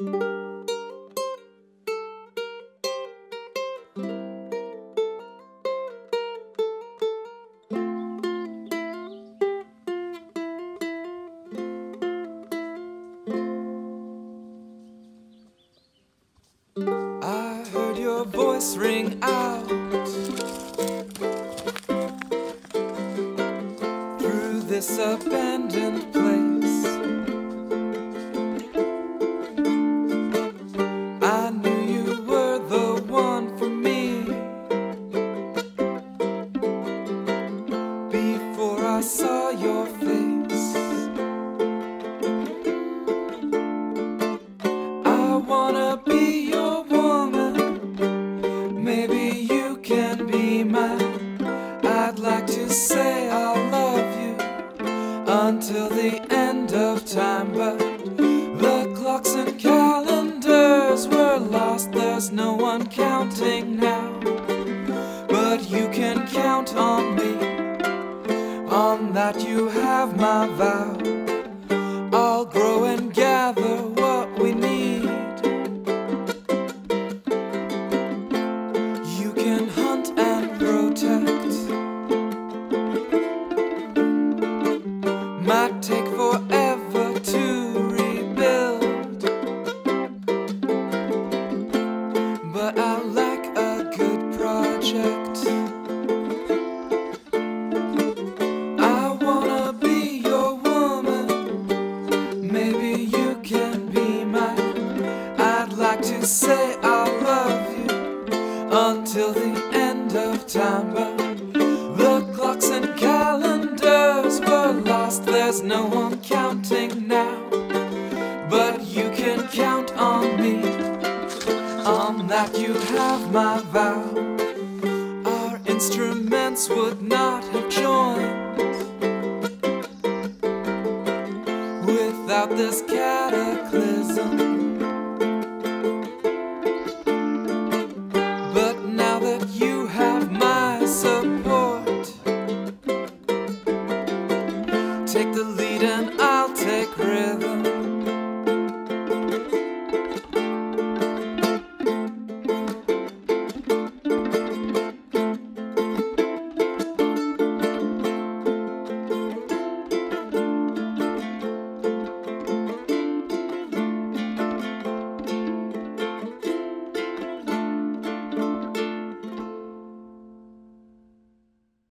I heard your voice ring out through this abandoned place. I knew you were the one for me before I saw your face. I wanna be your mine. I'd like to say I'll love you until the end of time, but the clocks and calendars were lost. There's no one counting now, but you can count on me. On that you have my vow. I'll grow and gather what we need. You can hunt and protect. Might take forever to rebuild, but I like a good project. I wanna be your woman. Maybe you can be mine. I'd like to say I love you until the end of time, but the clocks and calendars were lost. There's no one counting now, but you can count on me. On that you have my vow. Our instruments would not have joined without this cataclysm. Take the lead and I'll take rhythm.